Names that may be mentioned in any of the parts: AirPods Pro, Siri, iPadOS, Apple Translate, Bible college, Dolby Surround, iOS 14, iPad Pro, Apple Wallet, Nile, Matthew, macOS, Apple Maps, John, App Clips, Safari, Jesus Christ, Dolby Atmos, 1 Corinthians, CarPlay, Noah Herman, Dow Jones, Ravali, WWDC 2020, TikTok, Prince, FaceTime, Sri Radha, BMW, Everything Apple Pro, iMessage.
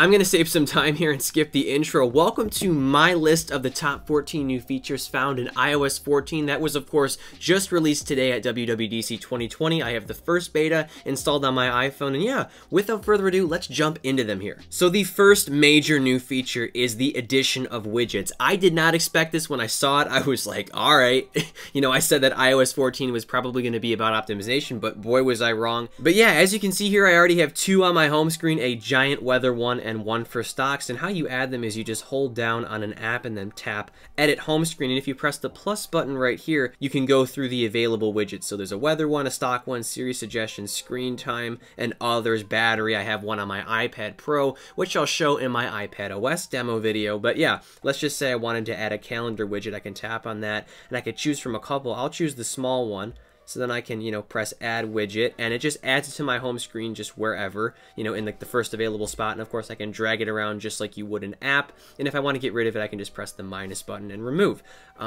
I'm going to save some time here and skip the intro. Welcome to my list of the top 14 new features found in iOS 14. That was, of course, just released today at WWDC 2020. I have the first beta installed on my iPhone. And yeah, without further ado, let's jump into them here. So the first major new feature is the addition of widgets. I did not expect this when I saw it. I was like, all right. You know, I said that iOS 14 was probably going to be about optimization, but boy, was I wrong. But yeah, as you can see here, I already have two on my home screen, a giant weather one and one for stocks. And how you add them is you just hold down on an app and then tap edit home screen. And if you press the plus button right here, you can go through the available widgets. So there's a weather one, a stock one, Siri suggestions, screen time, and others, battery. I have one on my iPad Pro, which I'll show in my iPadOS demo video. But yeah, let's just say I wanted to add a calendar widget. I can tap on that and I could choose from a couple. I'll choose the small one. So then I can, you know, press add widget and it just adds it to my home screen just wherever, you know, in like the first available spot. And of course I can drag it around just like you would an app. And if I want to get rid of it, I can just press the minus button and remove.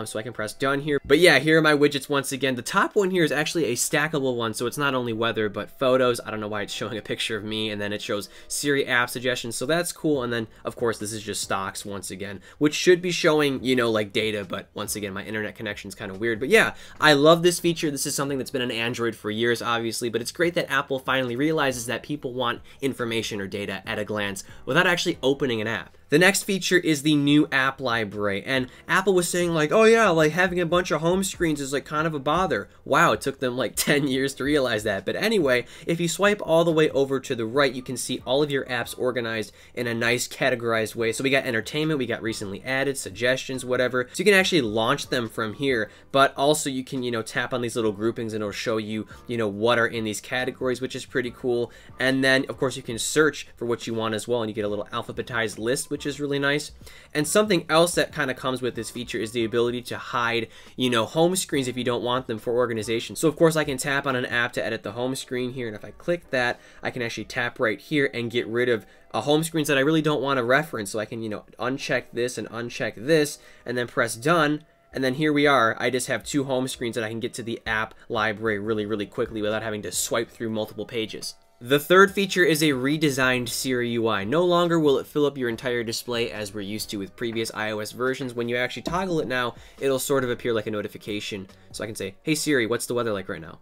So I can press done here. But yeah, here are my widgets once again. The top one here is actually a stackable one. So it's not only weather, but photos. I don't know why it's showing a picture of me. And then it shows Siri app suggestions. So that's cool. And then of course, this is just stocks once again, which should be showing, you know, like data. But once again, my internet connection is kind of weird. But yeah, I love this feature. This is something that's been on Android for years, obviously, but it's great that Apple finally realizes that people want information or data at a glance without actually opening an app. The next feature is the new app library, and Apple was saying like, oh yeah, like having a bunch of home screens is like kind of a bother. Wow, it took them like 10 years to realize that. But anyway, if you swipe all the way over to the right, you can see all of your apps organized in a nice categorized way. So we got entertainment, we got recently added, suggestions, whatever. So you can actually launch them from here, but also you can, you know, tap on these little groupings and it'll show you, you know, what are in these categories, which is pretty cool. And then of course you can search for what you want as well, and you get a little alphabetized list, which is really nice. And something else that kind of comes with this feature is the ability to hide, you know, home screens if you don't want them for organization. So of course I can tap on an app to edit the home screen here, and if I click that, I can actually tap right here and get rid of home screens that I really don't want to reference. So I can, you know, uncheck this and uncheck this and then press done. And then here we are, I just have two home screens that I can get to the app library really, really quickly without having to swipe through multiple pages. The third feature is a redesigned Siri UI. No longer will it fill up your entire display as we're used to with previous iOS versions. When you actually toggle it now, it'll sort of appear like a notification. So I can say, hey Siri, what's the weather like right now?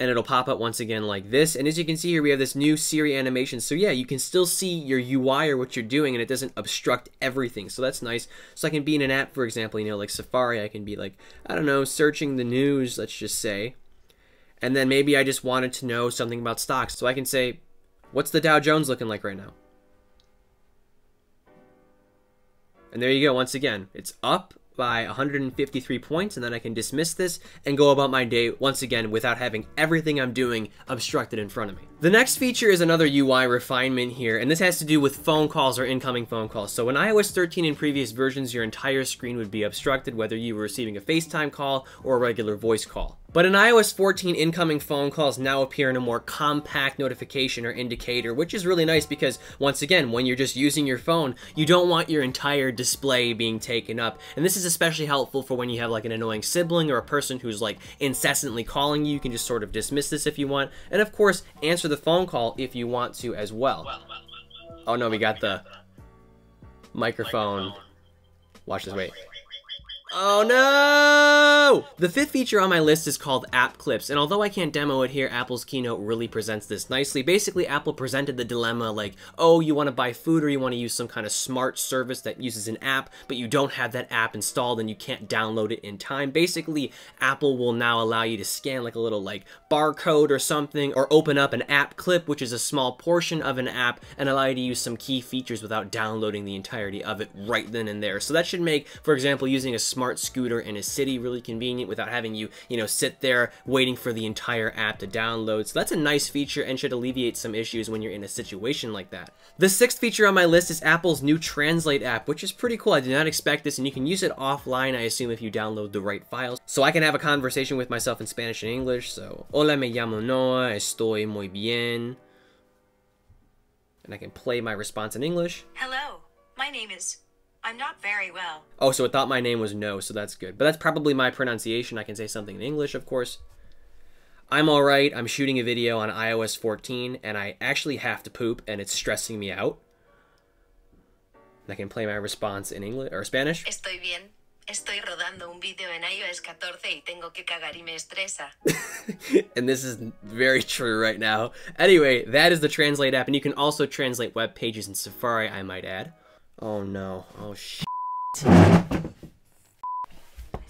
And it'll pop up once again like this. And as you can see here, we have this new Siri animation. So yeah, you can still see your UI or what you're doing and it doesn't obstruct everything. So that's nice. So I can be in an app, for example, you know, like Safari, I can be like, I don't know, searching the news, let's just say. And then maybe I just wanted to know something about stocks. So I can say, what's the Dow Jones looking like right now? And there you go. Once again, it's up by 153 points. And then I can dismiss this and go about my day once again without having everything I'm doing obstructed in front of me. The next feature is another UI refinement here, and this has to do with phone calls or incoming phone calls. So in iOS 13 and previous versions, your entire screen would be obstructed, whether you were receiving a FaceTime call or a regular voice call. But in iOS 14, incoming phone calls now appear in a more compact notification or indicator, which is really nice because once again, when you're just using your phone, you don't want your entire display being taken up. And this is especially helpful for when you have like an annoying sibling or a person who's like incessantly calling you. You can just sort of dismiss this if you want. And of course, answer the phone call if you want to as well. Oh no, we got the microphone. Watch this, wait. Oh no! The fifth feature on my list is called App Clips, and although I can't demo it here, Apple's keynote really presents this nicely. Basically, Apple presented the dilemma like, oh, you want to buy food or you want to use some kind of smart service that uses an app, but you don't have that app installed and you can't download it in time. Basically, Apple will now allow you to scan like a little like barcode or something, or open up an app clip, which is a small portion of an app, and allow you to use some key features without downloading the entirety of it right then and there. So that should make, for example, using a smart scooter in a city really convenient without having you, you know, sit there waiting for the entire app to download. So that's a nice feature and should alleviate some issues when you're in a situation like that. The sixth feature on my list is Apple's new Translate app, which is pretty cool. I did not expect this, and you can use it offline, I assume, if you download the right files. So I can have a conversation with myself in Spanish and English. So, hola, me llamo Noah, estoy muy bien. And I can play my response in English. Hello, my name is... I'm not very well. Oh, so it thought my name was no, so that's good. But that's probably my pronunciation. I can say something in English, of course. I'm all right. I'm shooting a video on iOS 14, and I actually have to poop, and it's stressing me out. And I can play my response in English or Spanish. Estoy bien. Estoy rodando un video en iOS 14 y tengo que cagar y me estresa. And this is very true right now. Anyway, that is the Translate app, and you can also translate web pages in Safari, I might add. Oh no. Oh shit.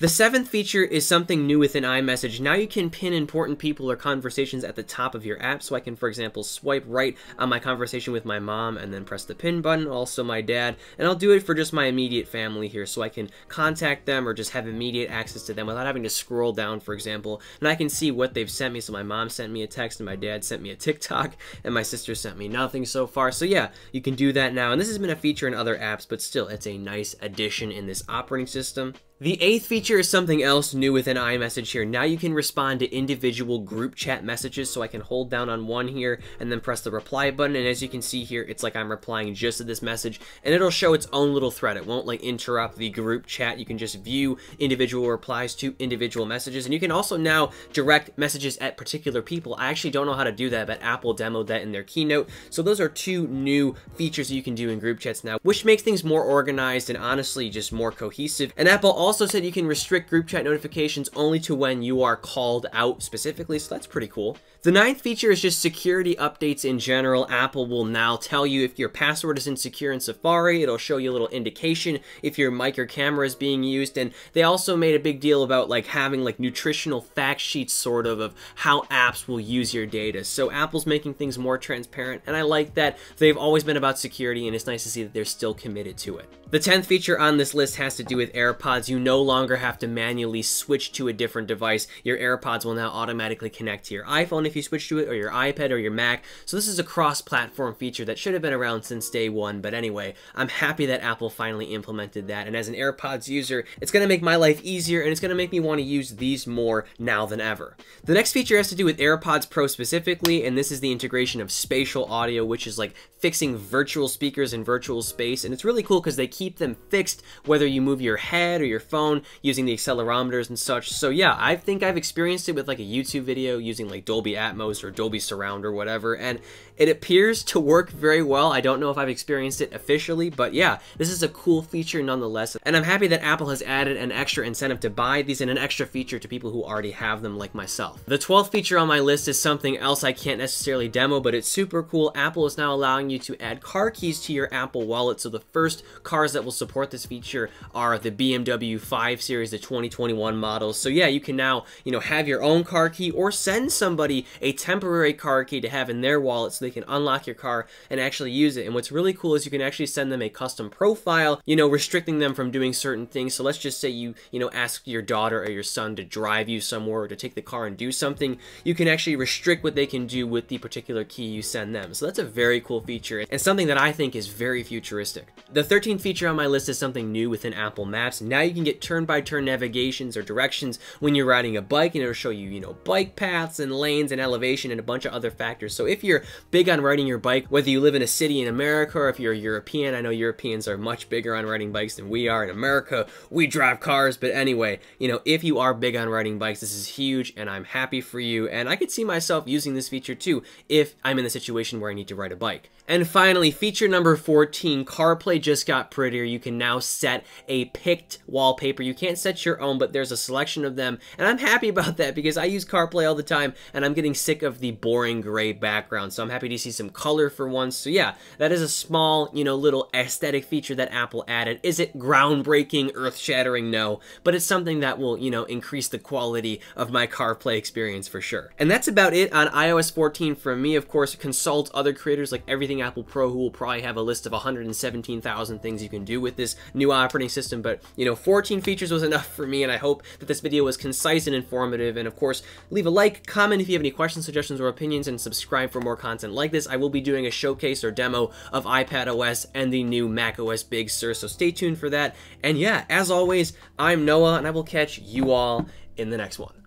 The seventh feature is something new within iMessage. Now you can pin important people or conversations at the top of your app. So I can, for example, swipe right on my conversation with my mom and then press the pin button, also my dad. And I'll do it for just my immediate family here, so I can contact them or just have immediate access to them without having to scroll down, for example. And I can see what they've sent me. So my mom sent me a text and my dad sent me a TikTok and my sister sent me nothing so far. So yeah, you can do that now. And this has been a feature in other apps, but still, it's a nice addition in this operating system. The eighth feature is something else new within iMessage here. Now you can respond to individual group chat messages, so I can hold down on one here and then press the reply button. And as you can see here, it's like I'm replying just to this message and it'll show its own little thread. It won't like interrupt the group chat. You can just view individual replies to individual messages. And you can also now direct messages at particular people. I actually don't know how to do that, but Apple demoed that in their keynote. So those are two new features you can do in group chats now, which makes things more organized and honestly just more cohesive. And Apple also said you can restrict group chat notifications only to when you are called out specifically, so that's pretty cool. The ninth feature is just security updates in general. Apple will now tell you if your password is insecure in Safari. It'll show you a little indication if your mic or camera is being used. And they also made a big deal about like having like nutritional fact sheets sort of how apps will use your data. So Apple's making things more transparent, and I like that. They've always been about security, and it's nice to see that they're still committed to it. The 10th feature on this list has to do with AirPods. You no longer have to manually switch to a different device. Your AirPods will now automatically connect to your iPhone if you switch to it, or your iPad or your Mac. So this is a cross-platform feature that should have been around since day one. But anyway, I'm happy that Apple finally implemented that. And as an AirPods user, it's going to make my life easier, and it's going to make me want to use these more now than ever. The next feature has to do with AirPods Pro specifically, and this is the integration of spatial audio, which is like fixing virtual speakers in virtual space. And it's really cool because they keep them fixed whether you move your head or your phone using the accelerometers and such. So yeah, I think I've experienced it with like a YouTube video using like Dolby Atmos or Dolby Surround or whatever, and it appears to work very well. I don't know if I've experienced it officially, but yeah, this is a cool feature nonetheless, and I'm happy that Apple has added an extra incentive to buy these and an extra feature to people who already have them like myself. The 12th feature on my list is something else I can't necessarily demo, but it's super cool. Apple is now allowing you to add car keys to your Apple Wallet, so the first cars that will support this feature are the BMW 5 Series, the 2021 models. So yeah, you can now, you know, have your own car key or send somebody a temporary car key to have in their wallet so they can unlock your car and actually use it. And what's really cool is you can actually send them a custom profile, you know, restricting them from doing certain things. So let's just say you know, ask your daughter or your son to drive you somewhere or to take the car and do something. You can actually restrict what they can do with the particular key you send them. So that's a very cool feature and something that I think is very futuristic. The 13th feature on my list is something new within Apple Maps. Now you can get turn-by-turn navigations or directions when you're riding a bike, and it'll show you, you know, bike paths and lanes and elevation and a bunch of other factors. So if you're big on riding your bike, whether you live in a city in America or if you're a European, I know Europeans are much bigger on riding bikes than we are in America. We drive cars, but anyway, you know, if you are big on riding bikes, this is huge and I'm happy for you. And I could see myself using this feature too if I'm in the situation where I need to ride a bike. And finally, feature number 14, CarPlay just got prettier. You can now set a picked wallpaper. You can't set your own, but there's a selection of them. And I'm happy about that because I use CarPlay all the time and I'm getting sick of the boring gray background. So I'm happy to see some color for once. So yeah, that is a small, you know, little aesthetic feature that Apple added. Is it groundbreaking, earth-shattering? No, but it's something that will, you know, increase the quality of my CarPlay experience for sure. And that's about it on iOS 14 from me. Of course, consult other creators like Everything Apple Pro, who will probably have a list of 117,000 things you can do with this new operating system. But you know, 14 features was enough for me, and I hope that this video was concise and informative. And of course, leave a like, comment if you have any questions, suggestions, or opinions, and subscribe for more content like this. I will be doing a showcase or demo of iPadOS and the new macOS Big Sur, so stay tuned for that. And yeah, as always, I'm Noah, and I will catch you all in the next one.